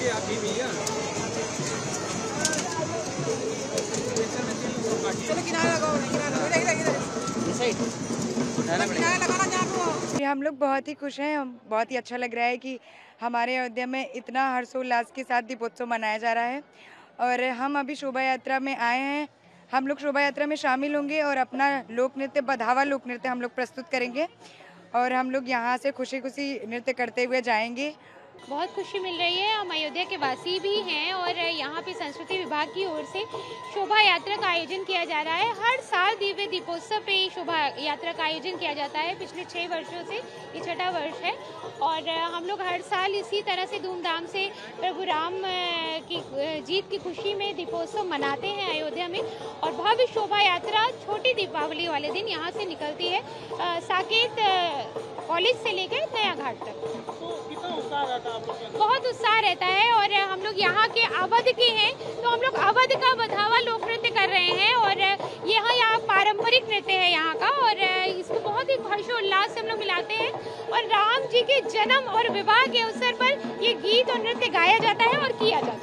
दोगे आप ही भैया? चलो किनारा लगाओ, किनारा लगाना जहाँ। हम लोग बहुत ही खुश हैं, बहुत ही अच्छा लग रहा है कि हमारे अयोध्या में इतना हर्षोल्लास के साथ दीपोत्सव मनाया जा रहा है। और हम अभी शोभा यात्रा में आए हैं, हम लोग शोभा यात्रा में शामिल होंगे और अपना लोक नृत्य बधावा लोक नृत्य हम लोग प्रस्तुत करेंगे और हम लोग यहाँ से खुशी खुशी नृत्य करते हुए जाएंगे। बहुत खुशी मिल रही है, हम अयोध्या के वासी भी हैं और यहाँ पे संस्कृति विभाग की ओर से शोभा यात्रा का आयोजन किया जा रहा है। हर साल दिव्य दीपोत्सव पे शोभा यात्रा का आयोजन किया जाता है, पिछले 6 वर्षों से ये 6ठा वर्ष है और हम लोग हर साल इसी तरह से धूमधाम से प्रभु राम की जीत की खुशी में दीपोत्सव मनाते हैं अयोध्या में। और भव्य शोभा यात्रा छोटी दीपावली वाले दिन यहाँ से निकलती है, साकेत कॉलेज से लेकर नया घाट तक। बहुत उत्साह रहता है और हम लोग यहाँ के अवध के हैं तो हम लोग अवध का बधावा लोक नृत्य कर रहे हैं और यहाँ पारंपरिक नृत्य है यहाँ का और इसको बहुत ही हर्षोल्लास से हम लोग मिलाते हैं। और राम जी के जन्म और विवाह के अवसर पर ये गीत और नृत्य गाया जाता है और किया जाता है।